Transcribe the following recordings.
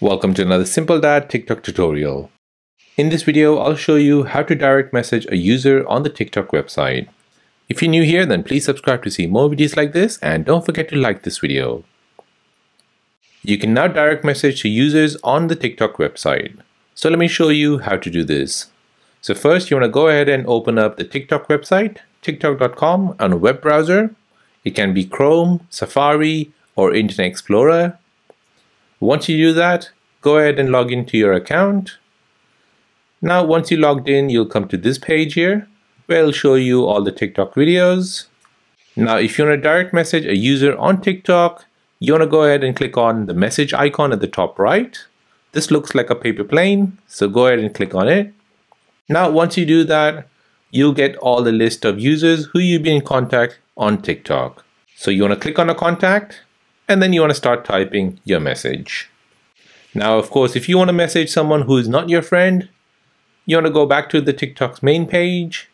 Welcome to another Simple Dad TikTok tutorial. In this video, I'll show you how to direct message a user on the TikTok website. If you're new here, then please subscribe to see more videos like this and don't forget to like this video. You can now direct message to users on the TikTok website. So let me show you how to do this. So first, you want to go ahead and open up the TikTok website, tiktok.com, on a web browser. It can be Chrome, Safari, or Internet Explorer. Once you do that, go ahead and log into your account. Now, once you logged in, you'll come to this page here, where it'll show you all the TikTok videos. Now, if you want to direct message a user on TikTok, you want to go ahead and click on the message icon at the top right. This looks like a paper plane, so go ahead and click on it. Now, once you do that, you'll get all the list of users who you've been in contact on TikTok. So you want to click on a contact, and then you want to start typing your message. Now, of course, if you want to message someone who is not your friend, you want to go back to the TikTok's main page.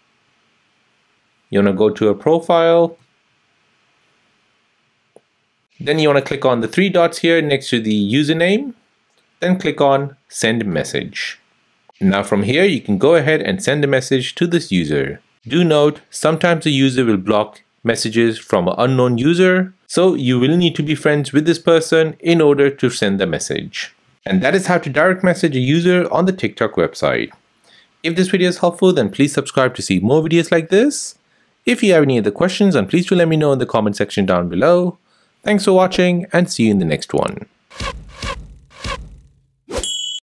You want to go to a profile. Then you want to click on the three dots here next to the username. Then click on send message. Now from here, you can go ahead and send a message to this user. Do note, sometimes the user will block messages from an unknown user, so you will need to be friends with this person in order to send the message. And that is how to direct message a user on the TikTok website. If this video is helpful, then please subscribe to see more videos like this. If you have any other questions, then please do let me know in the comment section down below. Thanks for watching and see you in the next one.